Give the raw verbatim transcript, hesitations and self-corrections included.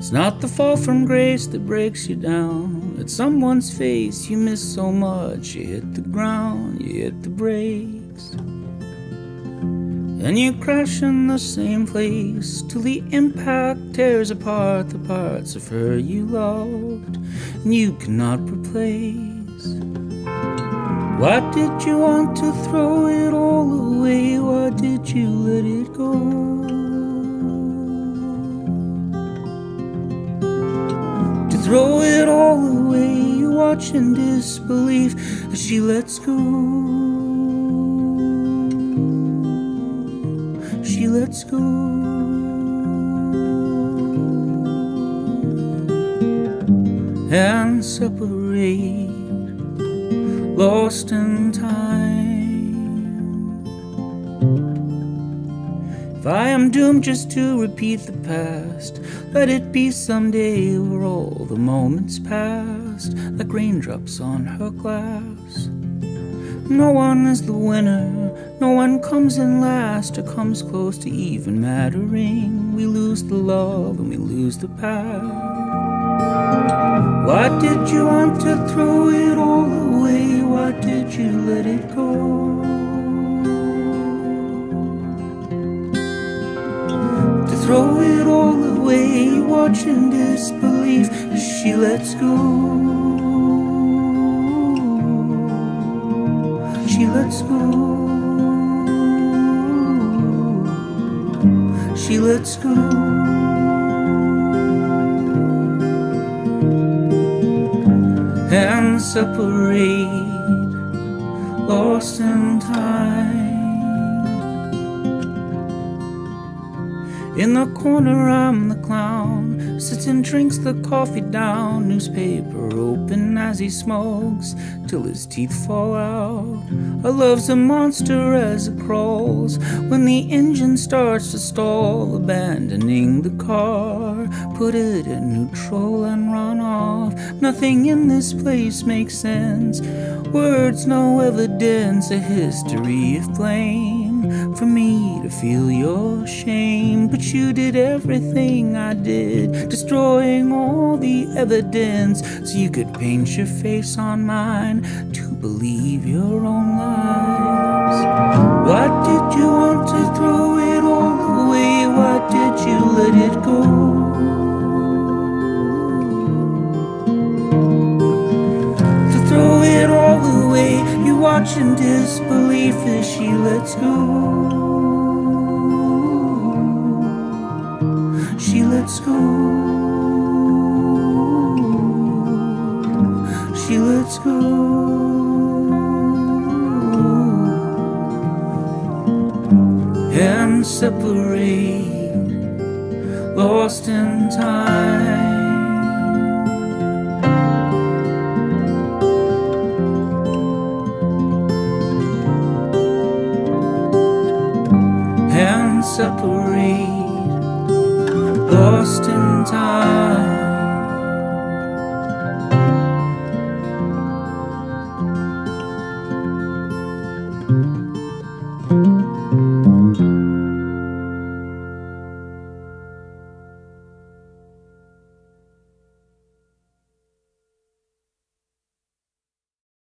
It's not the fall from grace that breaks you down. It's someone's face you miss so much. You hit the ground, you hit the brakes, and you crash in the same place till the impact tears apart the parts of her you loved and you cannot replace. Why did you want to throw it all away? Why did you let it go? To throw it all away, you watch in disbelief as she lets go. She lets go. And separate, lost in time. If I am doomed just to repeat the past, let it be someday where all the moments passed like raindrops on her glass. No one is the winner, no one comes in last or comes close to even mattering. We lose the love and we lose the path. Why did you want to throw it all away? Why did you let it go? To throw it all away, watch in disbelief as she lets go. She lets go. She lets go. And separate, lost in time. In the corner I'm the clown, sits and drinks the coffee down, newspaper open as he smokes till his teeth fall out. Our love's a monster as it crawls when the engine starts to stall, abandoning the car, put it in neutral and run off. Nothing in this place makes sense, words no evidence, a history of blame for me to feel your shame. But you did everything I did, destroying all the evidence so you could paint your face on mine to believe your own lies. Why did you want to throw it all away? Why did you let it go? To throw it all away, you watch in disbelief as she lets go. She lets go. She lets go. And separate, lost in time. And separate, lost in time.